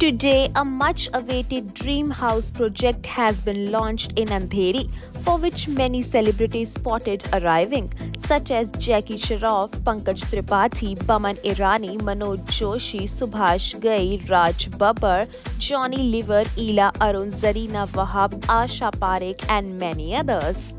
Today, a much-awaited dream house project has been launched in Andheri, for which many celebrities spotted arriving, such as Jackie Shroff, Pankaj Tripathi, Boman Irani, Manoj Joshi, Subhash Ghai, Raj Babbar, Johnny Lever, Ila Arun, Zarina Wahab, Asha Parekh and many others.